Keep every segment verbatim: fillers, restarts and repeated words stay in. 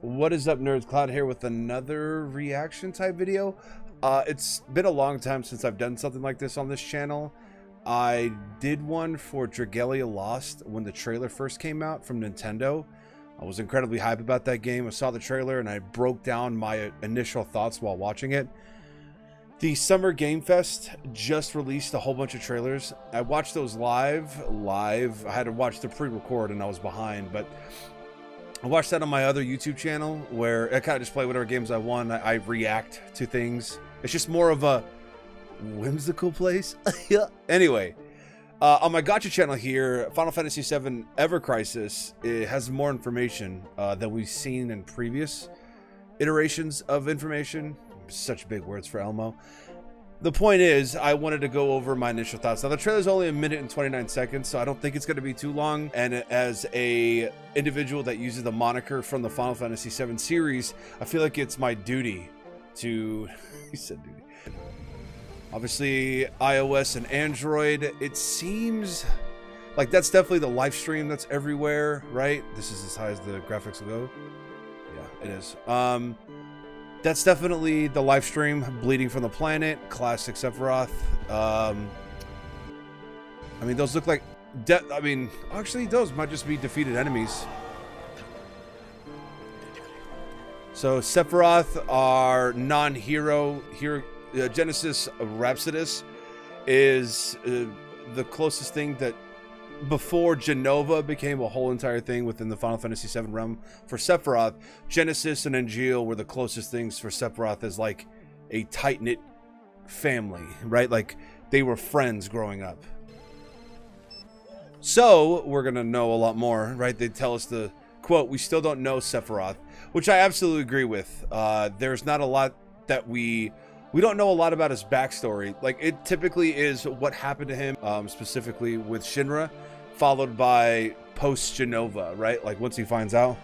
What is up, nerds? Cloud here with another reaction type video. Uh, it's been a long time since I've done something like this on this channel. I did one for Dragalia Lost when the trailer first came out from Nintendo. I was incredibly hyped about that game. I saw the trailer and I broke down my initial thoughts while watching it. The Summer Game Fest just released a whole bunch of trailers. I watched those live, live. I had to watch the pre-record and I was behind, but I watched that on my other YouTube channel where I kind of just play whatever games I want. I, I react to things. It's just more of a whimsical place. Anyway, uh, on my Gacha channel here, Final Fantasy seven Ever Crisis, it has more information uh, than we've seen in previous iterations of information. Such big words for Elmo. The point is, I wanted to go over my initial thoughts. Now, the trailer's only a minute and twenty-nine seconds, so I don't think it's going to be too long. And as a individual that uses the moniker from the Final Fantasy seven series, I feel like it's my duty to... He said duty. Obviously, iOS and Android, it seems like that's definitely the live stream that's everywhere, right? This is as high as the graphics will go. Yeah, it is. Um... That's definitely the live stream, Bleeding from the Planet, classic Sephiroth. Um, I mean, those look like... De I mean, actually, those might just be defeated enemies. So, Sephiroth are non-hero. Hero, uh, Genesis of Rhapsodus is uh, the closest thing that... Before Jenova became a whole entire thing within the Final Fantasy seven realm for Sephiroth, Genesis and Angeal were the closest things for Sephiroth as like a tight-knit family, right? Like they were friends growing up. So we're gonna know a lot more, right? They tell us the quote, we still don't know Sephiroth, which I absolutely agree with. Uh, there's not a lot that we... We don't know a lot about his backstory. Like, it typically is what happened to him, um, specifically with Shinra, followed by post-Jenova, right? Like, once he finds out.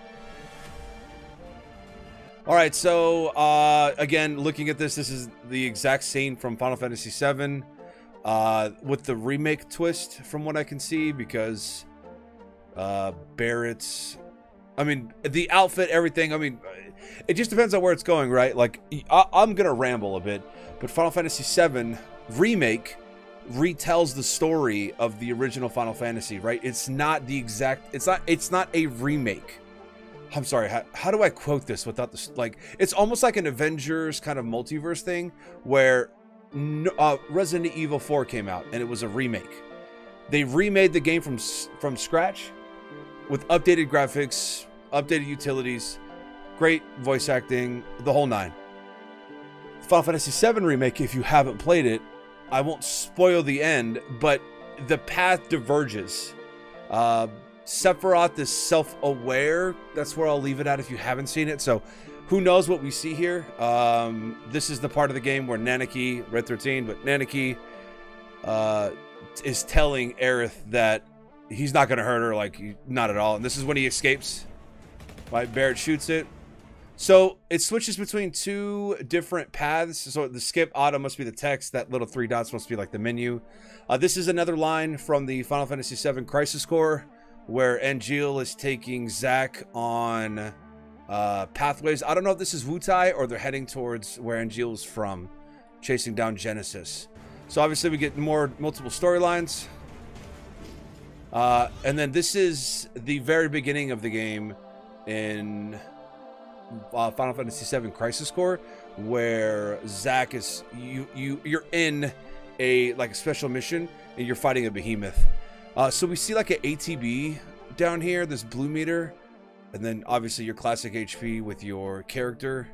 All right, so, uh, again, looking at this, this is the exact scene from Final Fantasy seven, uh, with the remake twist, from what I can see, because uh, Barret's... I mean, the outfit, everything, I mean... It just depends on where it's going, right? Like, I I'm going to ramble a bit, but Final Fantasy seven Remake retells the story of the original Final Fantasy, right? It's not the exact... It's not It's not a remake. I'm sorry, how, how do I quote this without the... Like, it's almost like an Avengers kind of multiverse thing where no, uh, Resident Evil four came out, and it was a remake. They remade the game from from scratch with updated graphics, updated utilities... Great voice acting, the whole nine. Final Fantasy seven Remake, if you haven't played it, I won't spoil the end, but the path diverges. Uh, Sephiroth is self-aware. That's where I'll leave it at if you haven't seen it. So who knows what we see here. Um, this is the part of the game where Nanaki, Red thirteen, but Nanaki uh, is telling Aerith that he's not going to hurt her, like, not at all. And this is when he escapes. Right, Barret shoots it. So it switches between two different paths. So the skip auto must be the text. That little three dots must be like the menu. Uh, this is another line from the Final Fantasy seven Crisis Core, where Angeal is taking Zack on uh, pathways. I don't know if this is Wutai or they're heading towards where Angeal's from, chasing down Genesis. So obviously we get more multiple storylines. Uh, and then this is the very beginning of the game in... Uh, Final Fantasy seven Crisis Core, where Zack is you you you're in a like a special mission and you're fighting a behemoth. Uh, so we see like an A T B down here, this blue meter, and then obviously your classic H P with your character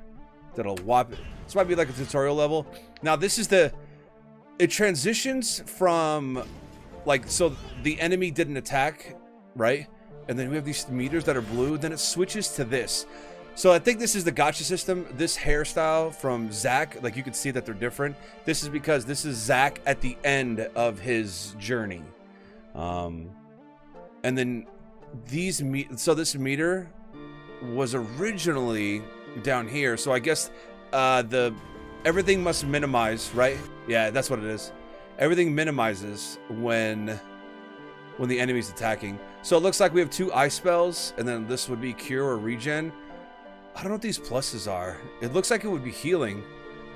that'll whop. This might be like a tutorial level. Now this is the it transitions from like so the enemy didn't attack, right? And then we have these meters that are blue. Then it switches to this. So I think this is the Gacha system. This hairstyle from Zack, like you can see that they're different. This is because this is Zack at the end of his journey. Um, and then these, me so this meter was originally down here. So I guess uh, the everything must minimize, right? Yeah, that's what it is. Everything minimizes when when the enemy's attacking. So it looks like we have two ice spells, and then this would be Cure or Regen. I don't know what these pluses are. It looks like it would be healing.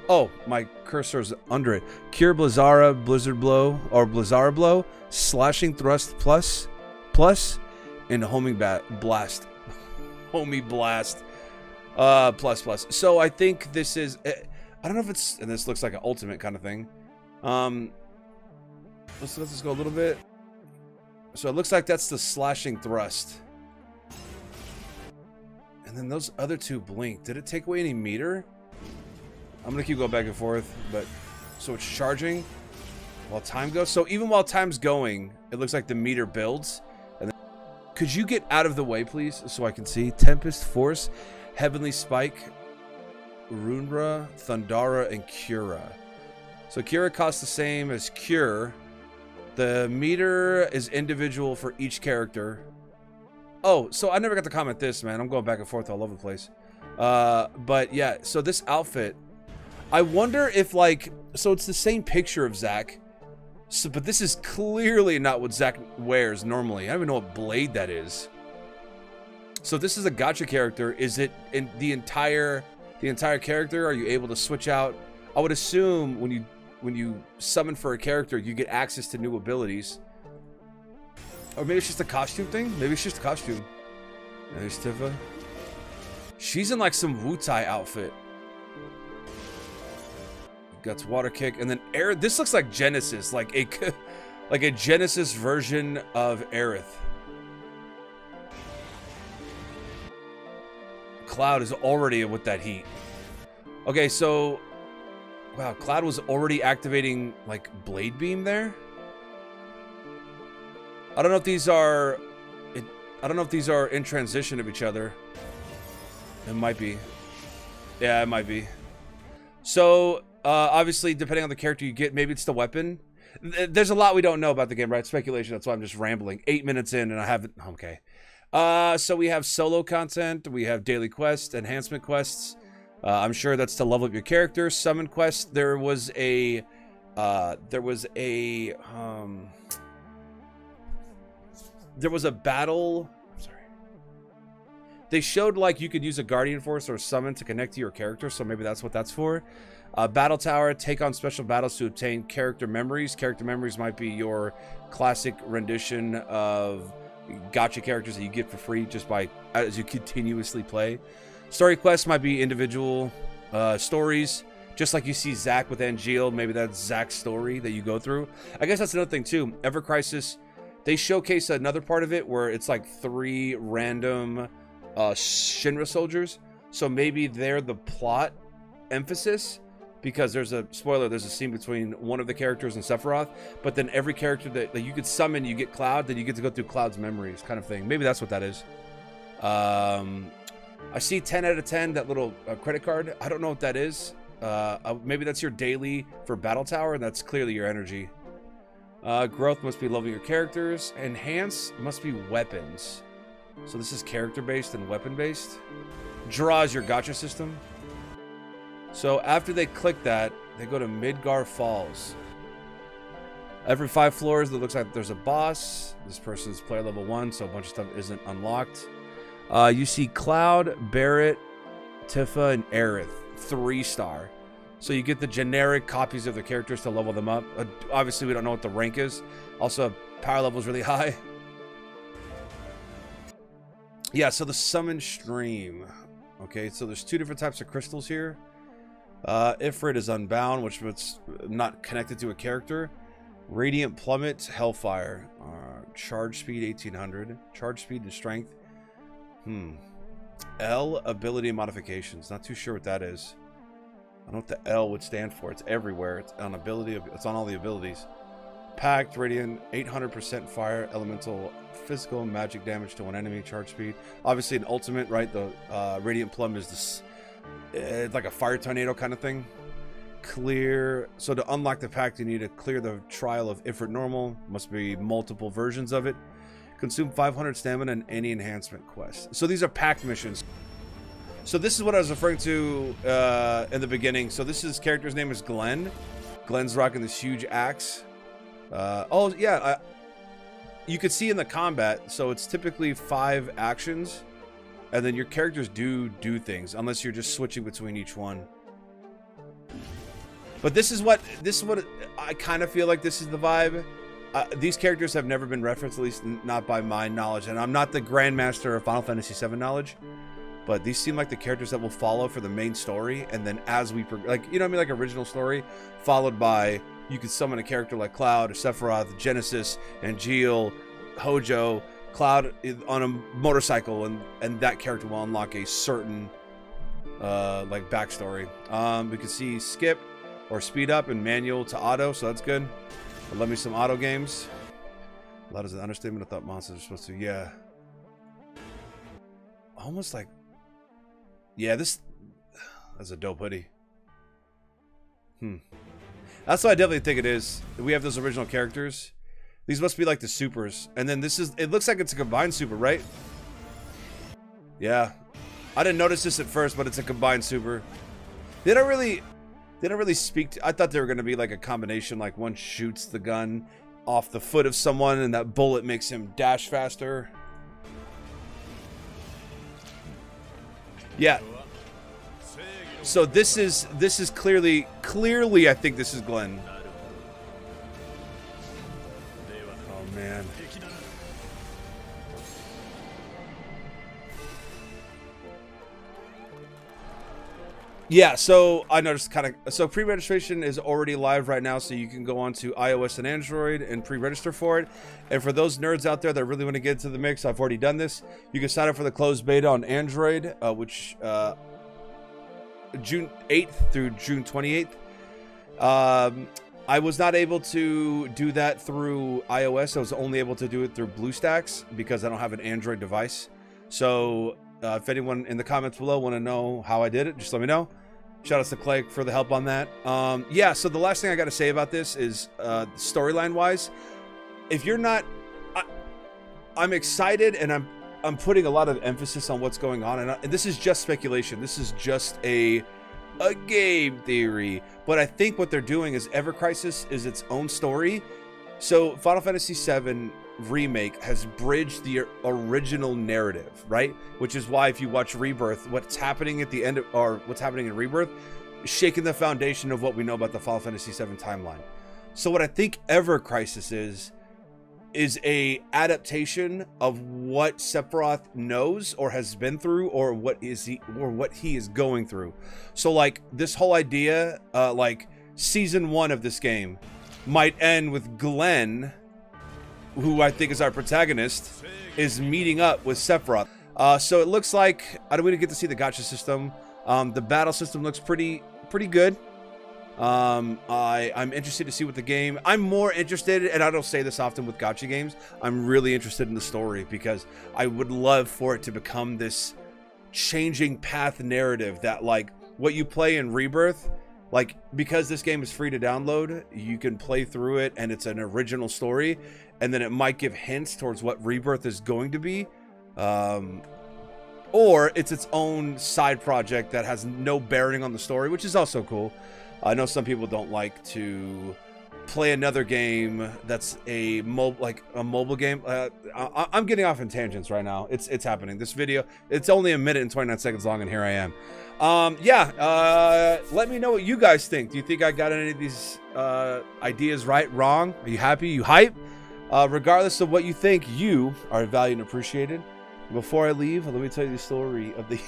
Oh, my cursor's under it. Cure, Blizzara, Blizzard Blow, or Blizzard Blow, Slashing Thrust Plus, Plus, and Homing Bat Blast. Homie Blast. Uh, plus, plus. So I think this is... I don't know if it's... And this looks like an ultimate kind of thing. Um, let's let this go a little bit. So it looks like that's the Slashing Thrust. And then those other two blink. Did it take away any meter? I'm going to keep going back and forth, but so it's charging while time goes. So even while time's going, it looks like the meter builds. And then, could you get out of the way, please, so I can see? Tempest, Force, Heavenly Spike, Runra, Thundara, and Cura. So Cura costs the same as Cure. The meter is individual for each character. Oh, so I never got to comment this, man. I'm going back and forth all over the place. Uh, but yeah, so this outfit, I wonder if, like, so it's the same picture of Zack, so, but this is clearly not what Zack wears normally. I don't even know what blade that is. So this is a gacha character. Is it in the entire the entire character? Are you able to switch out? I would assume when you when you summon for a character, you get access to new abilities. Or maybe it's just a costume thing. Maybe it's just a costume. There's Tifa. She's in like some Wutai outfit. That's water kick, and then Aerith. This looks like Genesis, like a, like a Genesis version of Aerith. Cloud is already with that heat. Okay, so, wow, Cloud was already activating like blade beam there. I don't know if these are, it, I don't know if these are in transition of each other. It might be. Yeah, it might be. So. Uh, obviously, depending on the character you get, maybe it's the weapon. There's a lot we don't know about the game, right? Speculation. That's why I'm just rambling. Eight minutes in, and I haven't. Okay. Uh, so we have solo content. We have daily quests, enhancement quests. Uh, I'm sure that's to level up your character. Summon quests. There was a. Uh, there was a. Um, there was a battle. I'm sorry. They showed like you could use a guardian force or summon to connect to your character. So maybe that's what that's for. Uh, Battle Tower, take on special battles to obtain character memories. Character memories might be your classic rendition of gacha characters that you get for free just by as you continuously play. Story quests might be individual uh, stories, just like you see Zack with Angeal. Maybe that's Zack's story that you go through. I guess that's another thing too. Ever Crisis, they showcase another part of it where it's like three random uh, Shinra soldiers. So maybe they're the plot emphasis. Because there's a spoiler, there's a scene between one of the characters and Sephiroth, but then every character that, that you could summon, you get Cloud, then you get to go through Cloud's memories kind of thing. Maybe that's what that is. Um, I see ten out of ten, that little uh, credit card. I don't know what that is. Uh, uh, maybe that's your daily for Battle Tower, and that's clearly your energy. Uh, growth must be leveling your characters. Enhance must be weapons. So this is character-based and weapon-based. Draw is your gacha system. So after they click that, they go to Midgar Falls. Every five floors, it looks like there's a boss. This person's player level one, so a bunch of stuff isn't unlocked. Uh, you see Cloud, Barret, Tifa, and Aerith, three star. So you get the generic copies of the characters to level them up. Uh, obviously, we don't know what the rank is. Also, power level is really high. Yeah, so the summon stream. Okay, so there's two different types of crystals here. Uh, Ifrit is unbound, which was not connected to a character. Radiant Plummet, Hellfire. Uh, charge Speed, eighteen hundred. Charge Speed and Strength. Hmm. L, Ability Modifications. Not too sure what that is. I don't know what the L would stand for. It's everywhere. It's on ability. It's on all the abilities. Pact, Radiant, eight hundred percent Fire, Elemental, Physical, and Magic Damage to one enemy. Charge Speed. Obviously an ultimate, right? The uh, Radiant Plum is this. It's like a fire tornado kind of thing. Clear. So to unlock the pact, you need to clear the trial of Ifrit Normal. Must be multiple versions of it. Consume five hundred stamina in any enhancement quest. So these are pact missions. So this is what I was referring to uh, in the beginning. So this is character's name is Glen. Glen's rocking this huge axe. Uh, oh yeah, I, you could see in the combat. So it's typically five actions. And then your characters do do things, unless you're just switching between each one. But this is what this is what I kind of feel like. This is the vibe. Uh, these characters have never been referenced, at least not by my knowledge. And I'm not the grandmaster of Final Fantasy seven knowledge, but these seem like the characters that will follow for the main story. And then as we progress, like, you know what I mean? Like original story followed by, you could summon a character like Cloud or Sephiroth, Genesis, Angeal, Hojo, Cloud on a motorcycle, and and that character will unlock a certain uh, like backstory. Um, we can see skip or speed up and manual to auto, so that's good. But let me some auto games. A lot is an understatement. I thought monsters are supposed to, yeah. Almost like, yeah, this, that's a dope hoodie. Hmm. That's what I definitely think it is. We have those original characters. These must be like the supers. And then this is, it looks like it's a combined super, right? Yeah. I didn't notice this at first, but it's a combined super. They don't really, they don't really speak to, I thought they were going to be like a combination, like one shoots the gun off the foot of someone and that bullet makes him dash faster. Yeah. So this is, this is clearly, clearly I think this is Glen. Man. Yeah, so I noticed kind of, so pre-registration is already live right now, so you can go on to iOS and Android and pre-register for it. And for those nerds out there that really want to get into the mix, I've already done this. You can sign up for the closed beta on Android, uh, which uh, June eighth through June twenty-eighth. Um, I was not able to do that through iOS. I was only able to do it through BlueStacks because I don't have an Android device. So uh, if anyone in the comments below want to know how I did it, just let me know. Shout out to Clay for the help on that. Um, yeah, so the last thing I got to say about this is uh, storyline-wise, if you're not... I, I'm excited and I'm, I'm putting a lot of emphasis on what's going on. And, I, and this is just speculation. This is just a... a game theory, but I think what they're doing is Ever Crisis is its own story. So Final Fantasy seven Remake has bridged the original narrative, right? Which is why if you watch Rebirth, what's happening at the end of, or what's happening in Rebirth, shaking the foundation of what we know about the Final Fantasy seven timeline. So what I think Ever Crisis is, is a adaptation of what Sephiroth knows or has been through, or what is he, or what he is going through. So like this whole idea, uh, like season one of this game might end with Glen, who I think is our protagonist, is meeting up with Sephiroth. Uh, so it looks like, I don't really get to see the gacha system. Um, the battle system looks pretty, pretty good. Um, I, I'm interested to see what the game, I'm more interested, and I don't say this often with gacha games, I'm really interested in the story because I would love for it to become this changing path narrative that like what you play in Rebirth, like because this game is free to download, you can play through it and it's an original story, and then it might give hints towards what Rebirth is going to be. Um, or it's its own side project that has no bearing on the story, which is also cool. I know some people don't like to play another game that's a mobile, like a mobile game. Uh, I I'm getting off in tangents right now. It's it's happening. This video, it's only a minute and twenty-nine seconds long, and here I am. Um, yeah, uh, let me know what you guys think. Do you think I got any of these uh, ideas right, wrong? Are you happy? You hype? Uh, regardless of what you think, you are valued and appreciated. Before I leave, let me tell you the story of the